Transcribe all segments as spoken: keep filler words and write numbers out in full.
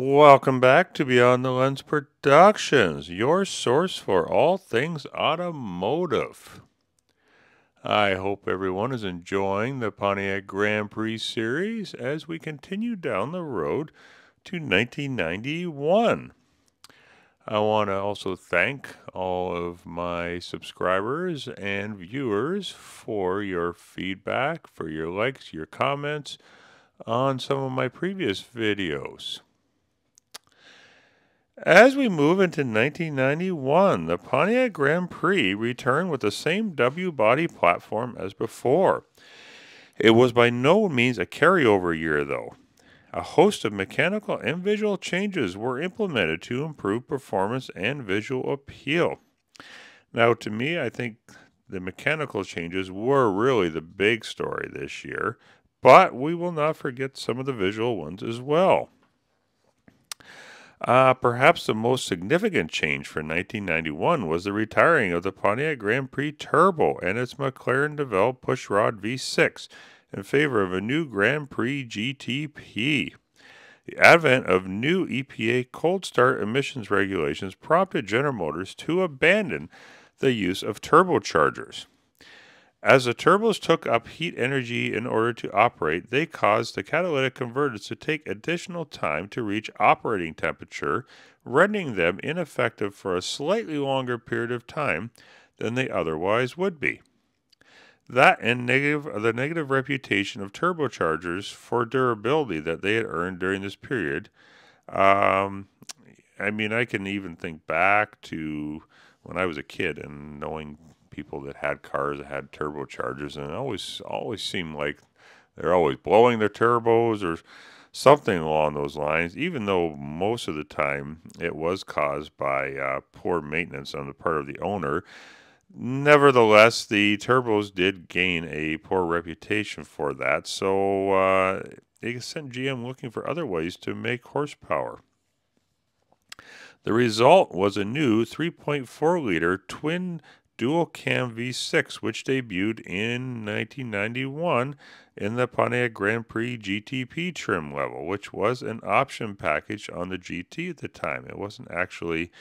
Welcome back to Beyond the Lens Productions, your source for all things automotive. I hope everyone is enjoying the Pontiac Grand Prix series as we continue down the road to nineteen ninety-one. I want to also thank all of my subscribers and viewers for your feedback, for your likes, your comments on some of my previous videos. As we move into nineteen ninety-one, the Pontiac Grand Prix returned with the same W-body platform as before. It was by no means a carryover year, though. A host of mechanical and visual changes were implemented to improve performance and visual appeal. Now, to me, I think the mechanical changes were really the big story this year, but we will not forget some of the visual ones as well. Uh, perhaps the most significant change for nineteen ninety-one was the retiring of the Pontiac Grand Prix Turbo and its McLaren-developed pushrod V six in favor of a new Grand Prix G T P. The advent of new E P A cold start emissions regulations prompted General Motors to abandon the use of turbochargers. As the turbos took up heat energy in order to operate, they caused the catalytic converters to take additional time to reach operating temperature, rendering them ineffective for a slightly longer period of time than they otherwise would be. That and negative, the negative reputation of turbochargers for durability that they had earned during this period. Um, I mean, I can even think back to when I was a kid and knowing people that had cars that had turbochargers, and it always always seemed like they're always blowing their turbos or something along those lines, even though most of the time it was caused by uh, poor maintenance on the part of the owner. Nevertheless, the turbos did gain a poor reputation for that, so uh, it sent G M looking for other ways to make horsepower. The result was a new three point four liter twin dual cam V six, which debuted in nineteen ninety-one in the Pontiac Grand Prix G T P trim level, which was an option package on the G T at the time. It wasn't actually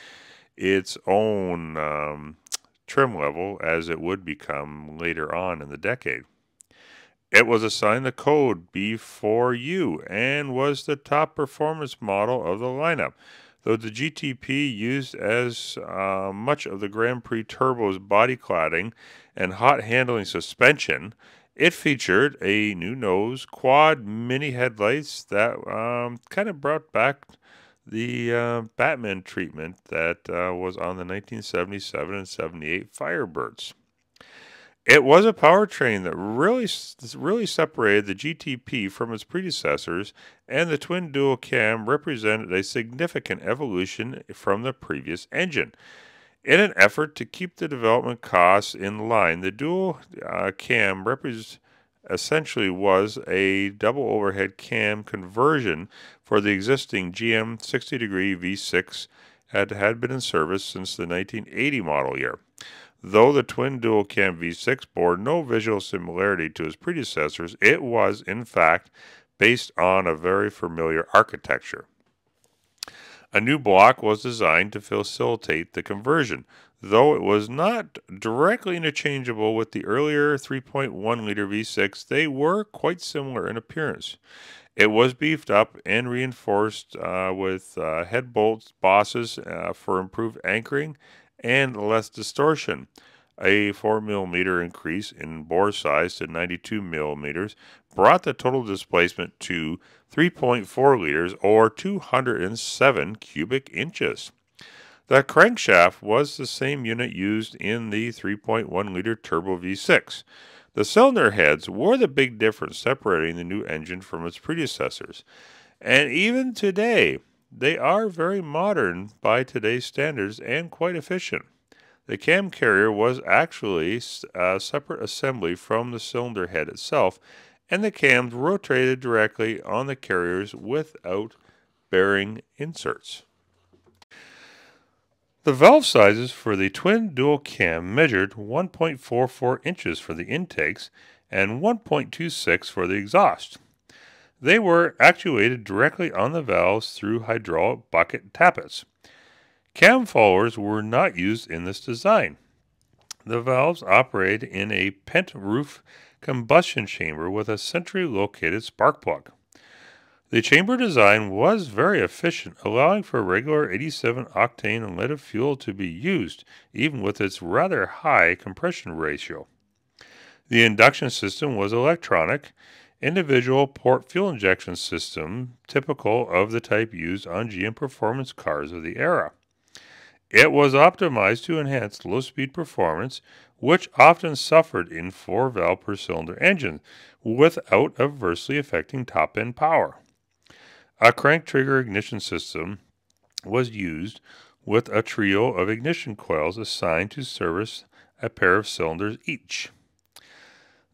its own um, trim level, as it would become later on in the decade. It was assigned the code B four U and was the top performance model of the lineup. Though the G T P used as uh, much of the Grand Prix Turbo's body cladding and hot handling suspension, it featured a new nose, quad mini headlights that um, kind of brought back the uh, Batman treatment that uh, was on the nineteen seventy-seven and seventy-eight Firebirds. It was a powertrain that really, really separated the G T P from its predecessors, and the twin dual cam represented a significant evolution from the previous engine. In an effort to keep the development costs in line, the dual uh, cam represents essentially was a double overhead cam conversion for the existing G M sixty degree V six that had been in service since the nineteen eighty model year. Though the twin dual cam V six bore no visual similarity to its predecessors, it was, in fact, based on a very familiar architecture. A new block was designed to facilitate the conversion, though it was not directly interchangeable with the earlier three point one liter V six, they were quite similar in appearance. It was beefed up and reinforced uh, with uh, head bolts bosses uh, for improved anchoring and less distortion, a four millimeter increase in bore size to ninety-two millimeters brought the total displacement to three point four liters or two hundred seven cubic inches. The crankshaft was the same unit used in the three point one liter turbo V six. The cylinder heads were the big difference separating the new engine from its predecessors, and even today, they are very modern by today's standards and quite efficient. The cam carrier was actually a separate assembly from the cylinder head itself, and the cams rotated directly on the carriers without bearing inserts. The valve sizes for the twin dual cam measured one point four four inches for the intakes and one point two six for the exhaust. They were actuated directly on the valves through hydraulic bucket tappets. Cam followers were not used in this design. The valves operate in a pent-roof combustion chamber with a centrally located spark plug. The chamber design was very efficient, allowing for regular eighty-seven octane unleaded fuel to be used, even with its rather high compression ratio. The induction system was electronic, individual port fuel injection system, typical of the type used on G M performance cars of the era. It was optimized to enhance low-speed performance, which often suffered in four valve per cylinder engines, without adversely affecting top-end power. A crank trigger ignition system was used with a trio of ignition coils assigned to service a pair of cylinders each.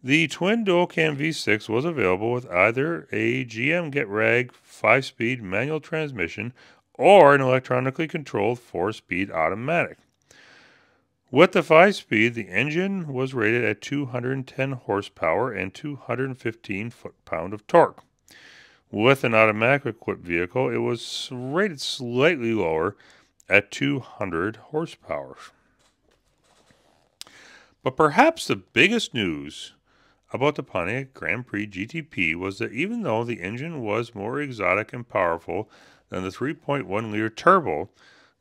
The twin dual cam V six was available with either a G M Getrag five-speed manual transmission or an electronically controlled four-speed automatic. With the five-speed, the engine was rated at two hundred ten horsepower and two hundred fifteen foot-pound of torque. With an automatic-equipped vehicle, it was rated slightly lower at two hundred horsepower. But perhaps the biggest news about the Pontiac Grand Prix G T P was that even though the engine was more exotic and powerful than the three point one liter turbo,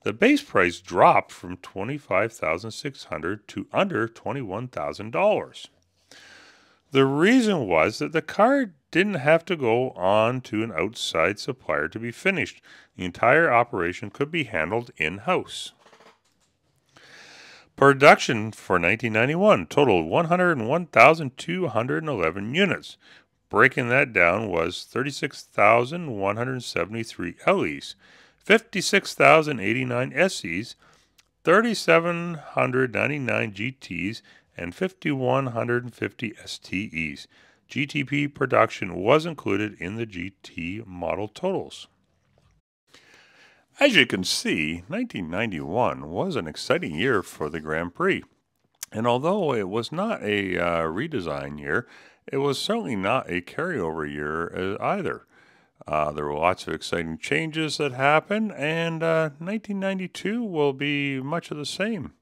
the base price dropped from twenty-five thousand six hundred dollars to under twenty-one thousand dollars. The reason was that the car didn't have to go on to an outside supplier to be finished. The entire operation could be handled in-house. Production for nineteen ninety-one totaled one hundred one thousand two hundred eleven units. Breaking that down was thirty-six thousand one hundred seventy-three L Es, fifty-six thousand eighty-nine S Es, three thousand seven hundred ninety-nine G Ts, and five thousand one hundred fifty S T Es. G T P production was included in the G T model totals. As you can see, nineteen ninety-one was an exciting year for the Grand Prix. And although it was not a uh, redesign year, it was certainly not a carryover year either. Uh, there were lots of exciting changes that happened, and uh, nineteen ninety-two will be much of the same.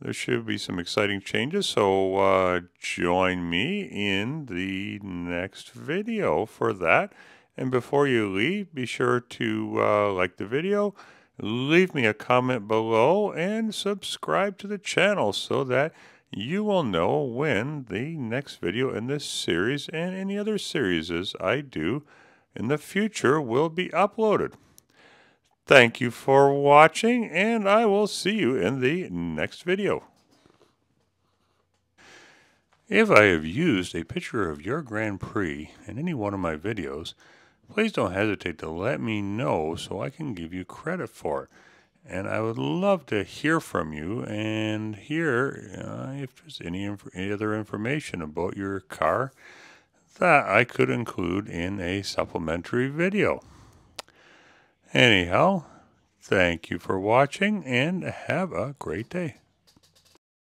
There should be some exciting changes, so uh, join me in the next video for that. And before you leave, be sure to uh, like the video, leave me a comment below, and subscribe to the channel so that you will know when the next video in this series and any other series I do in the future will be uploaded. Thank you for watching, and I will see you in the next video. If I have used a picture of your Grand Prix in any one of my videos, please don't hesitate to let me know so I can give you credit for it. And I would love to hear from you and hear uh, if there's any, inf any other information about your car that I could include in a supplementary video. Anyhow, thank you for watching and have a great day.